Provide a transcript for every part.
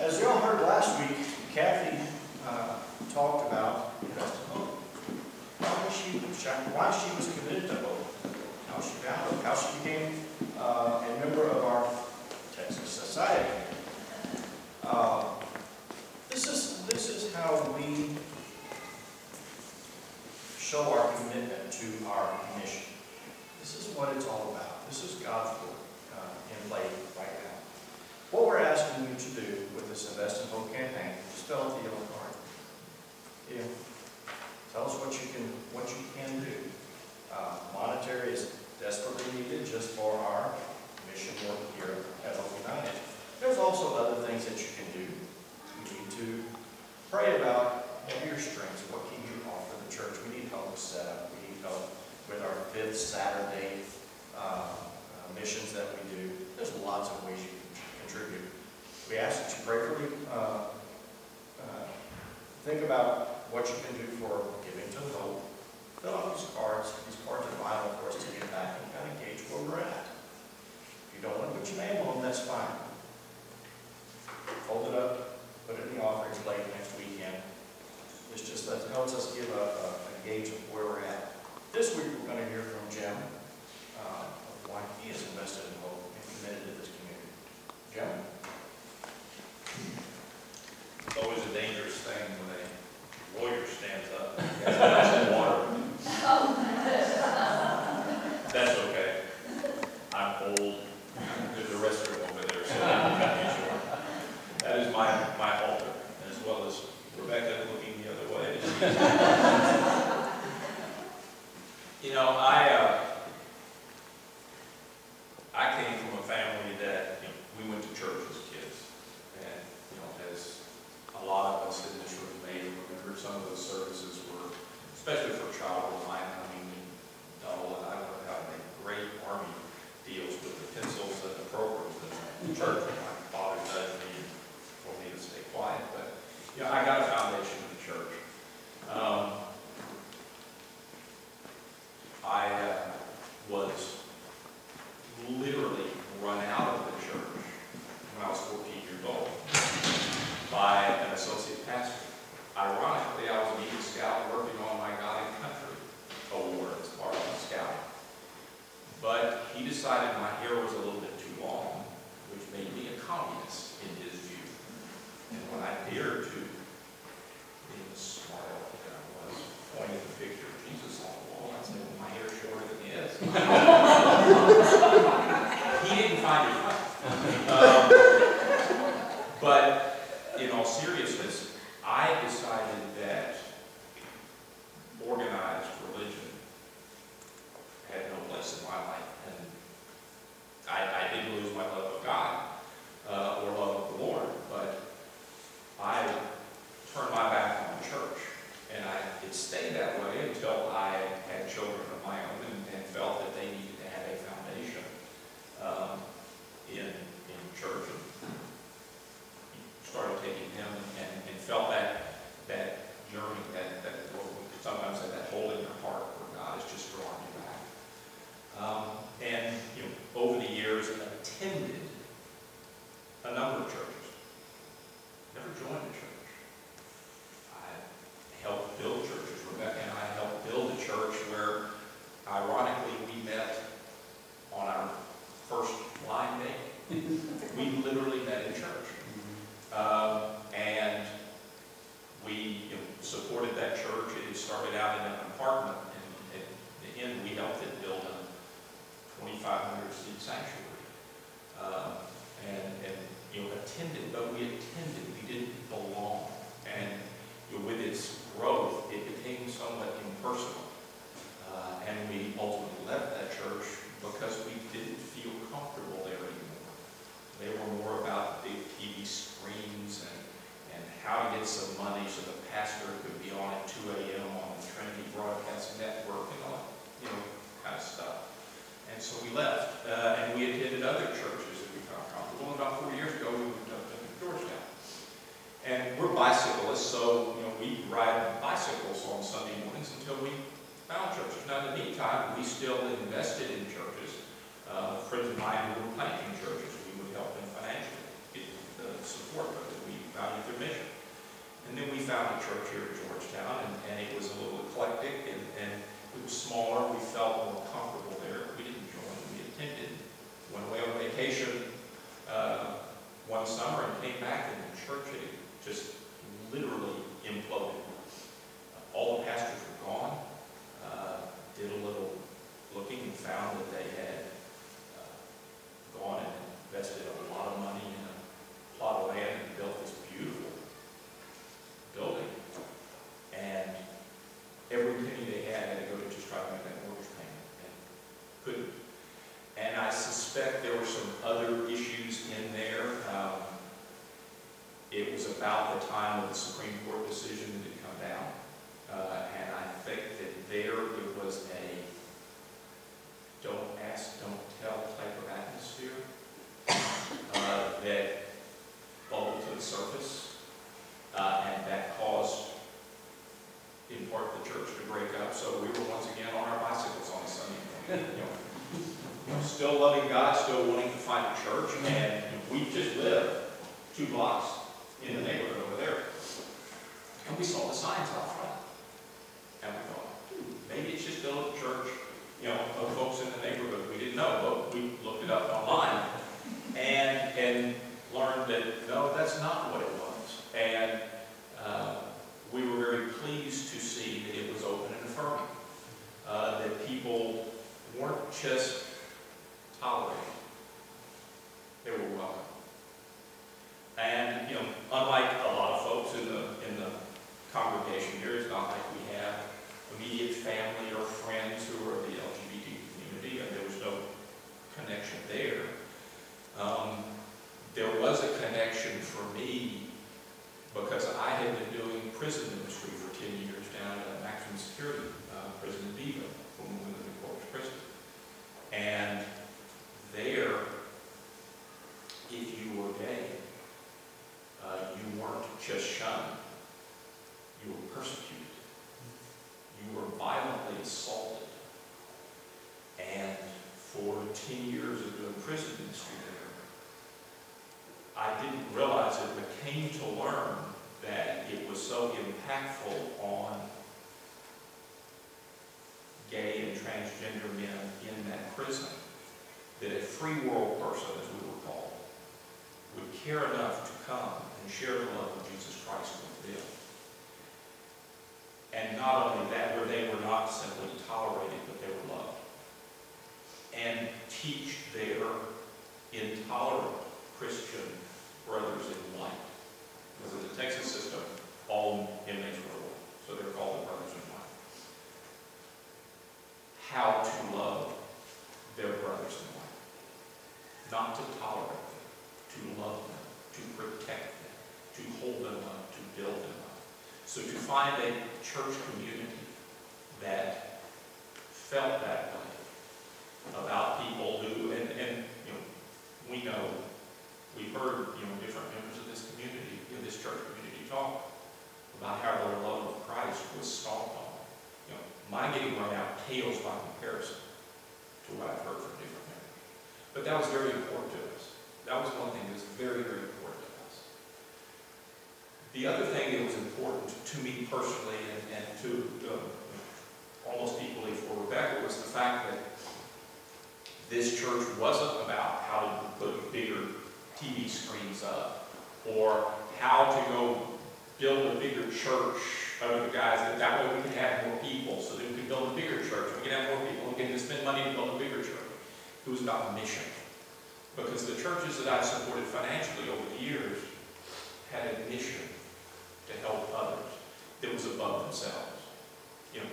As you all heard last week, Kathy talked about why she was committed to Hope, how she found Hope, how she became a member of our Texas Society. This is how we show our commitment to our mission. This is what it's all about. This is God's work in play right now. What we're asking you to do with this Invest in Hope campaign is fill out the yellow card. Yeah. Tell us what you can do. Monetary is desperately needed just for our mission work here at Hope United. There's also other things that you can do. You need to pray about your strengths. What can you offer the church? We need help with setup. We need help with our 5th Saturday missions that we do. There's lots of ways you can contribute. We ask that you prayerfully think about what you can do for giving to Hope. Fill out these cards. These cards are vital for us to get back and kind of gauge where we're at. If you don't want to put your name on them, that's fine. Fold it up, put it in the offering plate next weekend. This just helps us give a gauge of where we're at. This week we're going to hear from Jim of why he is invested in Hope and committed to this community. Jim? It's always a dangerous thing when a lawyer stands up and gets some water. That's okay. I'm old. There's a restroom over there, so I'm not too sure. That is my altar, as well as Rebecca looking the other way. You know, I came from a family that, you know, we went to church as kids, and you know, as a lot of us in this room may remember, some of those services were, especially for childhood, mind-numbing and dull. And I learned how the great Army deals with the pencils and the programs in the church. My father judged me and told me to stay quiet, but you know, I got a foundation in the church. I was literally run out of the church when I was 14 years old by an associate pastor. Ironically, I was an Eagle Scout working on my God and Country award as part of my scouting. But he decided my hair was a little bit too long, which made me a communist in his view. And when I dared to, being the smart aleck that I was, pointed the picture of Jesus on the wall, I said, well, my hair's shorter than his. He didn't find it funny. But in all seriousness, I decided that organized religion had no place in my life. And I didn't lose my love of God or love of the Lord, but I turned my back on the church. And it stayed that way until I had children of my own and felt that they needed to have a foundation in church. And started taking him and felt that yearning, that sometimes that hole in your heart where God is just drawing you back. And you know, over the years, attended a number of churches. Never joined a church. I helped build churches. Rebecca and I helped build a church where, ironically, we met on our first blind date. We literally met in church. And we, you know, supported that church. It started out in an apartment, and at the end we helped it build a 2,500-seat sanctuary. And you know, attended, but we attended. We didn't belong. And you know, with its growth, it became somewhat impersonal. And we ultimately left that church because we didn't feel comfortable there anymore. They were more about big TV screens and how to get some money so the pastor could be on at 2 a.m. on the Trinity Broadcast Network and all that, you know, kind of stuff. And so we left, and we attended other churches that we found comfortable. And about 4 years ago, we moved up to Georgetown. And we're bicyclists, so you know, we ride bicycles on Sunday mornings until we found churches. Now, in the meantime, we still invested in churches. Friends of mine who were planting churches, help them financially, get the support that we church here at Georgetown, and it was a little eclectic, and it was smaller. We felt more comfortable there. We didn't join, we attended. Went away on vacation one summer and came back, and the church had just literally imploded. All the pastors were gone. Did a little looking and found that they had gone and invested a lot of money in a plot of land and built this beautiful building. And every penny they had to go to just try to make that mortgage payment, and couldn't. And I suspect there were some other issues in there. It was about the time of the Supreme Court decision that had come down. And I think that there it was a don't ask, don't tell type of atmosphere that bubbled to the surface, and that caused, in part, the church to break up. So we were once again on our bicycles on Sunday morning, still loving God, still wanting to find a church, and we just lived 2 blocks in the neighborhood over there. And we saw the signs out front. And we thought, maybe it's just built a church, of folks in the neighborhood. We didn't know, but we looked it up online and learned that, no, that's not what it was. And we were very pleased to see that it was open and affirming, that people weren't just tolerated. They were welcome. And, unlike a lot of folks in the congregation here, it's not like we have immediate family or friends who are of the LGBT community, and there was no connection there. There was a connection for me because I had been doing prison ministry for 10 years down at a maximum security prison in Viva, when we were in the corporate prison. And there, if you were gay, you weren't just shunned. You were persecuted. You were violently assaulted. And for 10 years of doing prison ministry there, I didn't realize it, but came to learn that it was so impactful on gay and transgender men in that prison that a free world person, as we were called, would care enough to come and share the love of Jesus Christ with them. And not only that, where they were not simply tolerated, but they were loved. And teach their intolerant Christian brothers in light. Because in the Texas system, all inmates were, so they're called the brothers in light. How to love their brothers in light. Not to tolerate them, to love them, to protect them, to hold them up, to build them up. So to find a church community that felt that way about people who, we know, we've heard, different members of this community, this church community talk about how their love of Christ was stomped on. My getting run out pales by comparison to what I've heard from different members. But that was very important to us. That was one thing that was very, very important to us. The other thing that was important to me personally and to almost equally for Rebecca was the fact that this church wasn't about how to put bigger TV screens up or how to go build a bigger church under the guise that that way we can have more people, so that we can build a bigger church, we can have more people, we can spend money to build a bigger church. It was about mission. Because the churches that I've supported financially over the years had a mission to help others that was above themselves.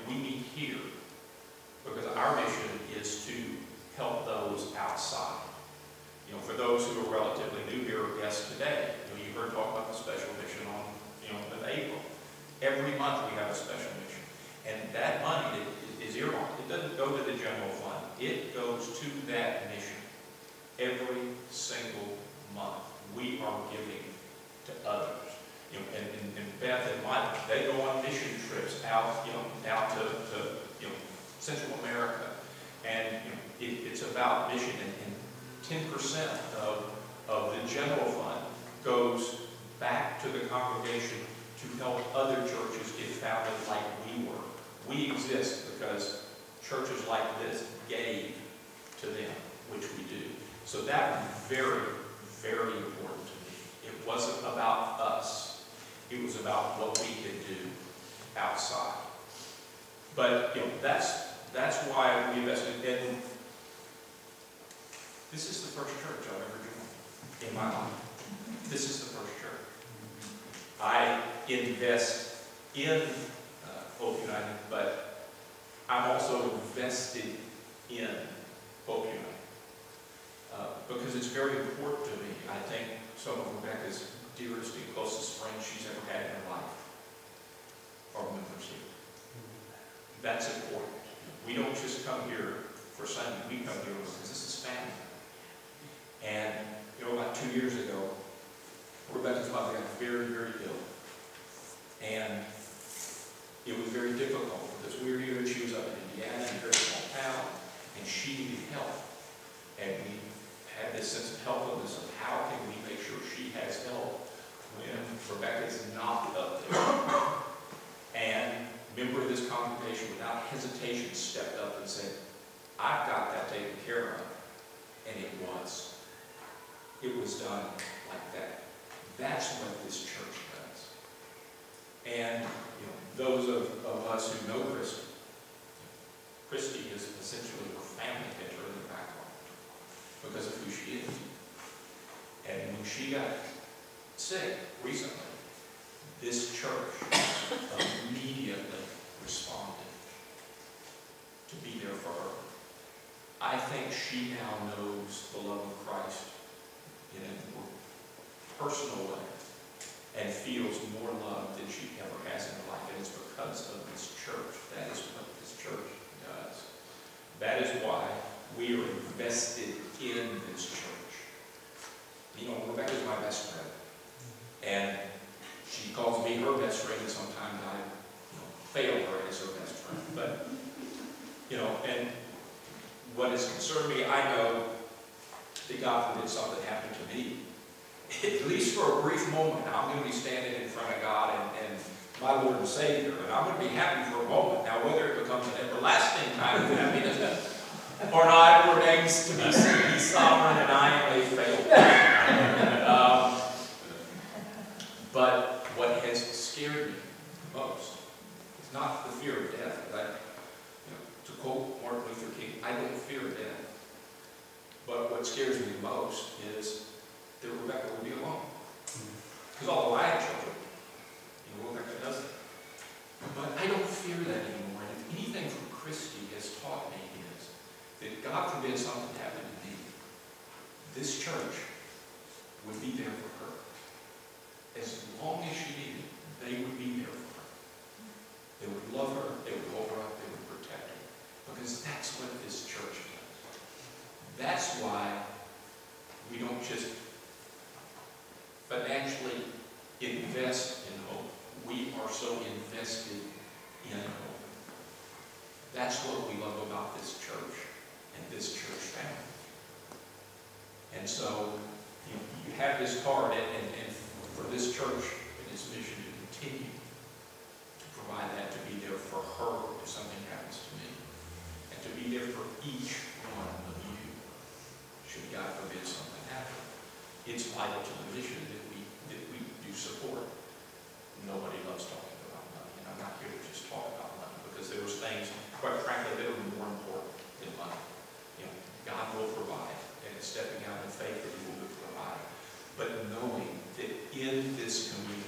We meet here because our mission is to help those outside. For those who are relatively new here, yes, today, you heard talk about the special mission on in April. Every month we have a special mission. And that money that is earmarked, it doesn't go to the general fund. It goes to that mission. Every single month we are giving to others. And Beth and Mike, they go on mission trips out, out to Central America. And it's about mission. And 10% of the general fund goes back to the congregation to help other churches get founded like we were. We exist because churches like this gave to them, which we do. So that was very, very important to me. It wasn't about us. It was about what we could do outside. But you know, that's why we invested in. This is the first church I've ever joined in my life. This is the first church. I invest in Hope United, but I'm also invested in Hope United because it's very important to me. I think some of Rebecca's dearest and closest friends she's ever had in her life are members here. That's important. We don't just come here for Sunday. We come here because this is family. And you know, about 2 years ago, Rebecca's mother got very, very ill, and it was very difficult because we were here and she was up in Indiana in a very small town, and she needed help. And we had this sense of helpfulness of how can we make sure she has help when Rebecca's not up there. And a member of this congregation, without hesitation, stepped up and said, "I've got that taken care of," and it was. It was done like that. That's what this church does. And you know, those of us who know Christy, Christy is essentially a family picture in the background because of who she is. And when she got sick recently, this church immediately responded to be there for her. I think she now knows the love of Christ in a more personal way and feels more love than she ever has in her life. And it's because of this church. That is what this church does. That is why we are invested in this church. You know, Rebecca's my best friend. And she calls me her best friend, and sometimes I fail her as her best friend. But, you know, and what has concerned me, I know that God forbid something happened to me. At least for a brief moment, I'm going to be standing in front of God and my Lord and Savior, and I'm going to be happy for a moment. Now, whether it becomes an everlasting kind of happiness or not, it remains to be seen. He's sovereign, and I am a failure. But what has scared me most is not the fear of death. To quote Martin Luther King, I don't fear death. But what scares me most is that Rebecca will be alone. Because although I have children, Rebecca doesn't. But I don't fear that anymore. And if anything from Christy has taught me is that God forbid something happened to me, this church would be there for her. As long as she needed, they would be there for her. They would love her, they would hold her up, they would protect her. Because that's what this church does. That's why we don't just financially invest in Hope. We are so invested in Hope. That's what we love about this church and this church family. And so you have this card, and for this church and its mission to continue to provide that, to be there for her if something happens to me, and to be there for each one of you should God forbid something happen. It's vital to the mission that we do support. Nobody loves talking about money, and I'm not here to just talk about money because there was things, quite frankly, that were more important than money. God will provide, and it's stepping out in faith that He will provide. But knowing that in this community,